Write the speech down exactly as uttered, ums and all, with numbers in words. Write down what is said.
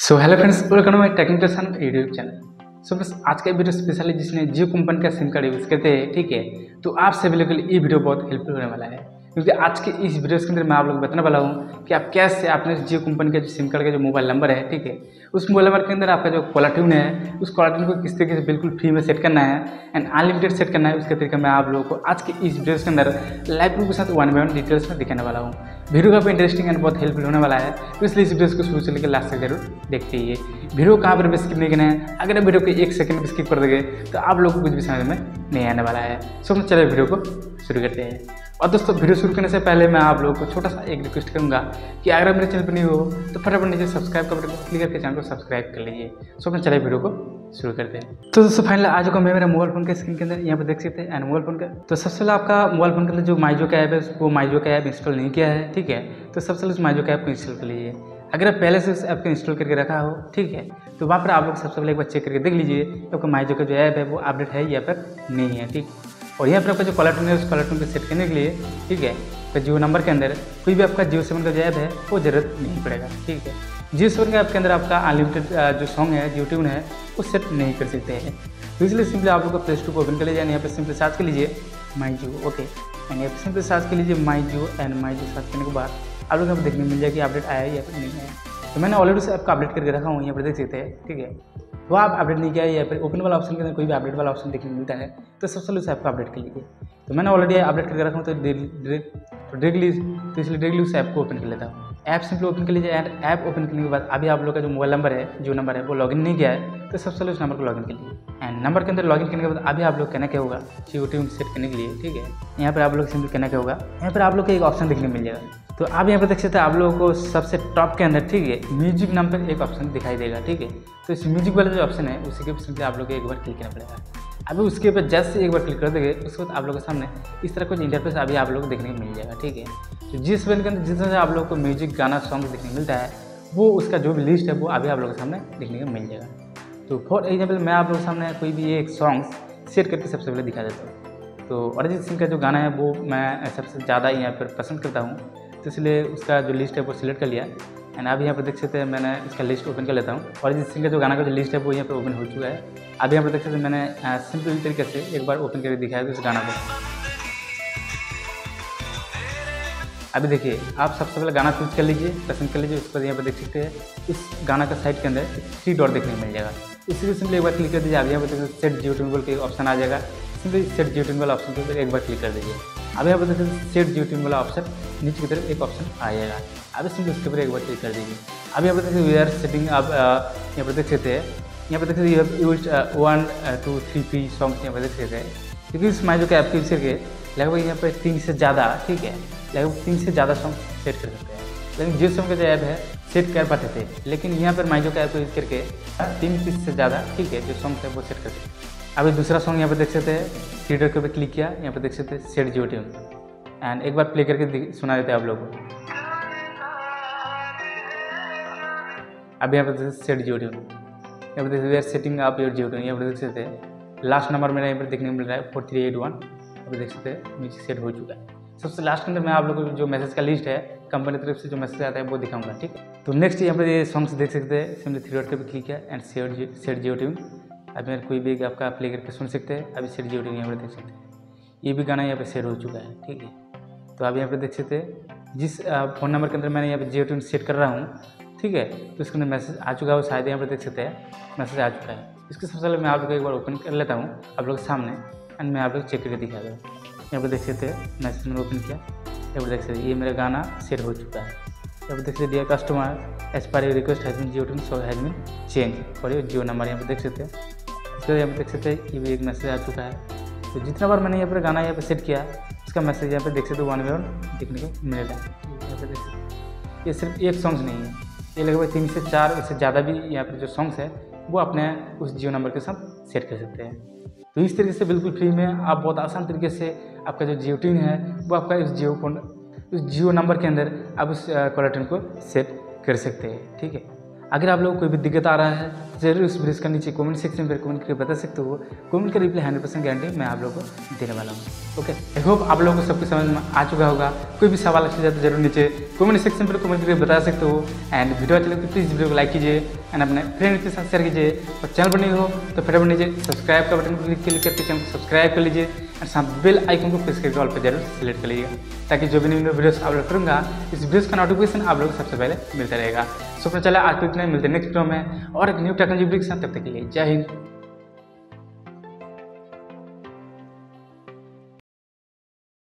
So hello friends, welcome to my technical Sanu YouTube channel. So friends, आज का video specially जिसने Jio company का SIM card use करते हैं, ठीक है, तो आप सभी लोगों के लिए ये वीडियो बहुत हेल्पफुल होने वाला है, क्योंकि आज के इस वीडियो के अंदर मैं आप लोग बताने वाला हूँ कि आप कैसे आपने जियो कंपनी का जो सिम कार्ड का जो मोबाइल नंबर है, ठीक है, उस मोबाइल नंबर के अंदर आपका जो कॉलर ट्यून है उस कॉलर ट्यून को किस तरीके से बिल्कुल फ्री में सेट करना है एंड अनलिमिटेड सेट करना है, उसका तरीका मैं आप लोगों को आज के इस वीडियो के अंदर लाइव प्रूफ के साथ वन बाय वन डिटेल्स में दिखाने वाला हूँ। वीडियो काफ़ी इंटरेस्टिंग एंड बहुत हेल्पफुल होने वाला है, तो इसलिए इस वीडियो को शुरू से लेकर लास्ट तक जरूर देखते ही। वीडियो कहाँ पर भी स्किप नहीं करना है, अगर वीडियो को एक सेकंड भी स्किप कर दोगे तो आप लोग को कुछ भी समझ में नहीं आने वाला है। सो हम चले वीडियो को शुरू करते हैं। और दोस्तों, वीडियो शुरू करने से पहले मैं आप लोगों को छोटा सा एक रिक्वेस्ट करूँगा कि अगर मेरे चैनल पर नहीं हो तो फटाफट नीचे सब्सक्राइब का बटन क्लिक करके चैनल को सब्सक्राइब कर लीजिए। सो हम चले वीडियो को शुरू करते हैं। तो दोस्तों, फाइनली आज को मैं मेरा मोबाइल फोन के स्क्रीन के अंदर यहाँ पर देख सकते हैं एंड मोबाइल फोन का, तो सबसे पहले आपका मोबाइल फोन के अंदर जो MyJio का ऐप है वो MyJio का ऐप इंस्टॉल नहीं किया है, ठीक है, तो सबसे पहले उस MyJio का ऐप को इंस्टॉल कर लीजिए। अगर आप पहले से उस ऐप को इंस्टॉल करके रखा हो, ठीक है, तो वहाँ पर आप लोग सबसे पहले एक बार चेक करके देख लीजिए आपका MyJio का जो ऐप है वो अपडेट है या पर नहीं है, ठीक। और यहाँ पर आपका जो कॉलर ट्यून है उस कॉलर ट्यून को सेट करने के लिए, ठीक है, तो जियो नंबर के अंदर कोई भी आपका जियो सेवन का जो ऐप है वो जरूरत नहीं पड़ेगा, ठीक है। जियो सेवन के ऐप के अंदर आपका अनलिमिटेड जो सॉन्ग है जियो ट्यून है वो सेट नहीं कर सकते हैं, तो इसलिए सिंपली आप लोग का प्ले स्टोर को ओपन कर लीजिए। यहाँ पर सिंपली सर्च कर लीजिए MyJio, ओके, एंड यहाँ पर सिंपली सर्च कर लीजिए MyJio एंड MyJio। सर्च करने के बाद आप लोग यहाँ पर देखने मिल जाएगी अपडेट आया है या फिर नहीं आया, तो मैंने ऑलरेडी उस ऐप का अपडेट करके रखा हूँ, यहाँ पर देख सकते हैं, ठीक है। वो आप अपडेट नहीं किया है या फिर ओपन वाला ऑप्शन के अंदर कोई भी अपडेट वाला ऑप्शन देखने मिलता है, तो सबसे पहले उस ऐप को अपडेट कर लीजिए। तो मैंने ऑलरेडी अपडेट करके रखा हूँ, तो डायरेक्टली तो इसलिए डायरेक्टली उस ऐप को ओपन कर लेता हूँ। ऐप सिंपली ओपन कर लीजिए एंड ऐप ओपन करने के बाद अभी आप लोग का जो मोबाइल नंबर है जो नंबर है वो लॉगिन नहीं किया है, तो सबसे पहले उस नंबर को लॉगिन कर लीजिए। एंड नंबर के अंदर लॉगिन करने के बाद अभी आप लोग कहना क्या होगा जियो ट्यून सेट करने के लिए, ठीक है, यहाँ पर आप लोग सिंपली कहना क्या होगा, यहाँ पर आप लोग को एक ऑप्शन देखने मिल जाएगा। तो आप यहाँ पर देख सकते हैं आप लोगों को सबसे टॉप के अंदर, ठीक है, म्यूजिक नाम पर एक ऑप्शन दिखाई देगा, ठीक है, तो इस म्यूजिक वाला जो ऑप्शन है उसी के ऑप्शन पर आप लोग को एक बार क्लिक करना पड़ेगा। अभी उसके ऊपर जैसे एक बार क्लिक कर देंगे उसके बाद आप लोगों के सामने इस तरह कुछ इंटरफेस अभी आप लोग को देखने को मिल जाएगा, ठीक है। तो जिस वन के अंदर जिस तरह से आप लोग को म्यूजिक गाना सॉन्ग देखने को मिलता है वो उसका जो भी लिस्ट है वो अभी आप लोगों के सामने देखने को मिल जाएगा। तो फॉर एग्जाम्पल मैं आप लोगों के सामने कोई भी एक सॉन्ग सेट करके सबसे पहले दिखा देता हूँ। तो अरिजीत सिंह का जो गाना है वो मैं सबसे ज़्यादा यहाँ पर पसंद करता हूँ, तो इसलिए उसका जो लिस्ट है वो सिलेक्ट कर लिया एंड अभी यहाँ पर देख सकते हैं मैंने इसका लिस्ट ओपन कर लेता हूँ। अरिजीत सिंह का जो गाना का जो लिस्ट है वो यहाँ पर ओपन हो चुका है। अभी यहाँ पर देख सकते हैं मैंने सिंपल तरीके से एक बार ओपन करके दिखाया था उस गाना को। अभी देखिए, आप सबसे पहले गाना चूज कर लीजिए, पसंद कर लीजिए, उसके बाद यहाँ पर देख सकते हैं इस गाना का साइड के अंदर थ्री डॉट देखने को मिल जाएगा, इसलिए सिंपली एक बार क्लिक कर दीजिए। अभी यहाँ पर देख सकते सेट जियो ट्यून बोल के ऑप्शन आ जाएगा, सिंपली सेट जियो ट्यून वाला ऑप्शन के ऊपर एक बार क्लिक कर दीजिए। अभी यहाँ पर देख सकते सेट जियो ट्यून वाला ऑप्शन नीचे की तरफ एक ऑप्शन आ जाएगा, अभी सिंपल उसके ऊपर एक बार क्लिक कर दीजिए। अभी यहाँ पर देख सकते वीआर सेटिंग, आप यहाँ पर देख सकते हैं, यहाँ पर देख सकते हैं use one two three three song यहाँ पर देख सकते हैं, क्योंकि इस MyJio के ऐप यूज करके लगभग यहाँ पर तीन से ज़्यादा, ठीक है, लगभग तीन से ज़्यादा सॉन्ग सेट कर सकते हैं, लेकिन जियो सॉन्ग का जो ऐप है सेट कर पाते थे, लेकिन यहाँ पर MyJio का ऐप यूज करके तीन तीस से ज़्यादा, ठीक है, जो सॉन्ग है वो सेट कर सकते हैं। अभी दूसरा सॉन्ग यहाँ पर देख सकते हैं थ्री डॉट के ऊपर क्लिक किया, यहाँ पर देख सकते हैं सेट जियो ट्यून एंड एक बार प्ले करके सुना देते हैं आप लोगों को। अभी यहाँ पर सेट जियो ट्यून, यहाँ पर देखिए सेटिंग आप योर जियो ट्यून, यहाँ पर देख सकते हैं लास्ट नंबर मेरा यहाँ पर देखने को मिल रहा है फोर थ्री एट वन। यहाँ पर देख सकते हैं म्यूजिक सेट हो चुका है। सबसे लास्ट के अंदर मैं आप लोगों को जो मैसेज का लिस्ट है कंपनी की तरफ से जो मैसेज आता है वो दिखाऊंगा, ठीक है। तो नेक्स्ट यहाँ पर ये सॉन्ग्स देख सकते हैं, सिंपली थ्री डॉट के ऊपर क्लिक किया and set set Jio tune. अभी मेरे कोई भी आपका प्ले करके सुन सकते हैं। अभी सेट जियो ट्यून यहाँ पर देख सकते हैं ये भी गाना यहाँ पर सेट हो चुका है, ठीक है। तो आप यहाँ पर देख सकते हैं जिस फ़ोन नंबर के अंदर मैंने यहाँ पर जियो ट्यून सेट कर रहा हूँ, ठीक है, तो इसके अंदर मैसेज आ चुका है, शायद यहाँ पर देख सकते हैं मैसेज आ चुका है। इसके सबसे पहले मैं आप लोग को एक बार ओपन कर लेता हूँ आप लोग सामने एंड मैं आप लोग चेक करके दिखा दूँ। यहाँ पर देख सकते हैं मैसेज मैंने ओपन किया, यहाँ पर देख सकते ये मेरा गाना सेट हो चुका है। यहाँ पर देख सकते dear customer as per your request has been Jio tune so has been change और ये जियो नंबर यहाँ पर देख सकते हैं। इसके यहाँ पर देख सकते हैं ये भी एक मैसेज आ चुका है। तो जितना बार मैंने यहाँ पर गाना यहाँ पर सेट किया उसका मैसेज यहाँ पर देख सकते हो वन बाई वन देखने को मिलेगा। यहाँ पर देख सकते ये सिर्फ एक सॉन्ग्स नहीं है, ये लगभग तीन से चार उससे ज़्यादा भी यहाँ पर जो सॉन्ग्स है वो अपने उस जियो नंबर के साथ सेट कर सकते हैं। तो इस तरीके से बिल्कुल फ्री में आप बहुत आसान तरीके से आपका जो जियो ट्यून है वो आपका उस जियो फोन उस जियो नंबर के अंदर आप उस कॉलर ट्यून को सेट कर सकते हैं, ठीक है। अगर आप लोगों को कोई भी दिक्कत आ रहा है जरूर उस ब्रिज का नीचे कमेंट सेक्शन में कमेंट करके बता सकते हो। कमेंट का रिप्लाई हंड्रेड परसेंट गारंटी मैं आप लोगों को देने वाला हूँ। ओके, आई होप आप लोगों को सबके समझ में आ चुका होगा। कोई भी सवाल अच्छा जाए तो जरूर नीचे कमेंट सेक्शन पर कमेंट करके बता सकते हो। एंड वीडियो अच्छा लगे तो प्लीज़ वीडियो को लाइक कीजिए एंड अपने फ्रेंड के साथ शेयर कीजिए। और चैनल पर नहीं हो तो फटाफट नीचे सब्सक्राइब का बटन पर क्लिक करके चैनल को सब्सक्राइब कर लीजिए एंड साथ बेल आइकन को प्रेस करके ऑल पर जरूर सेलेक्ट कर लीजिए, ताकि जो भी नई वीडियोस अपलोड करूँगा इस वीडियोस का नोटिफिकेशन आप लोगों को सबसे पहले मिलता रहेगा। सो चला आज के इतना, मिलते हैं नेक्स्ट वीडियो में और एक न्यू टेक्नोलॉजी के साथ। तब तक के लिए जय हिंद।